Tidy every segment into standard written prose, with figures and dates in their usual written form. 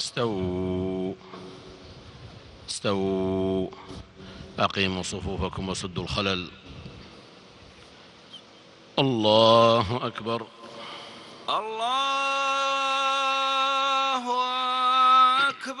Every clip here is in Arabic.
استووا استووا أقيموا صفوفكم وسدوا الخلل. الله أكبر الله أكبر.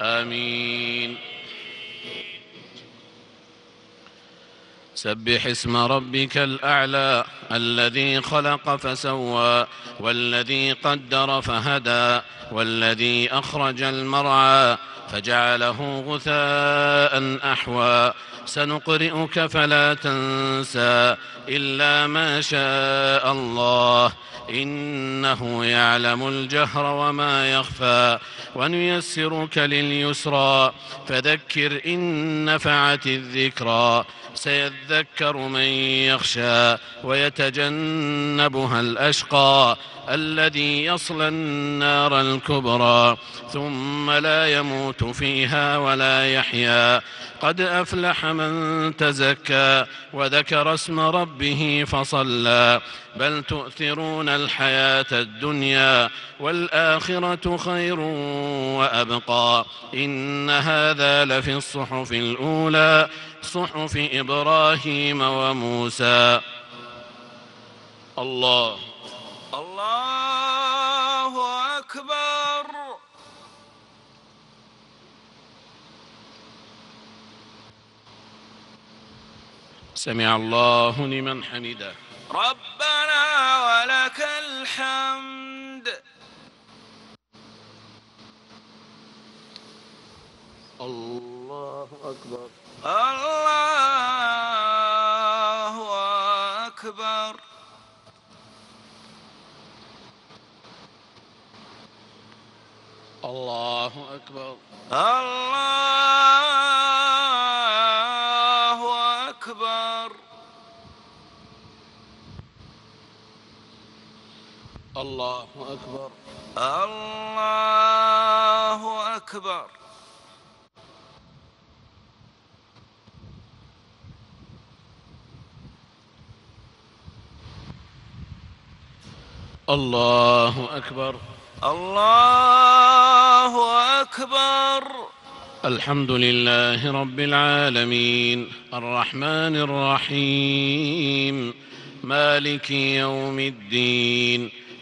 آمين. سبح اسم ربك الأعلى الذي خلق فسوى والذي قدر فهدى والذي أخرج المرعى فجعله غثاء أحوى سنقرئك فلا تنسى إلا ما شاء الله إنه يعلم الجهر وما يخفى ونيسرك لليسرى فذكر إن نفعت الذكرى سيذكر من يخشى ويتجنبها الأشقى الذي يصلى النار الكبرى ثم لا يموت فيها ولا يحيا قد أفلح من تزكى وذكر اسم ربه فصلى بل تؤثرون الحياة الدنيا والآخرة خير وأبقى إن هذا لفي الصحف الأولى صحف إبراهيم وموسى. الله الله أكبر. سمع الله لمن حمده. ربنا ولك الحمد. الله أكبر الله أكبر. الله أكبر الله أكبر. الله أكبر الله أكبر. الله أكبر الله أكبر. الحمد لله رب العالمين الرحمن الرحيم مالك يوم الدين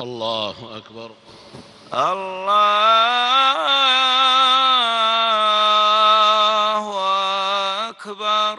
الله أكبر. الله أكبر. الله أكبر.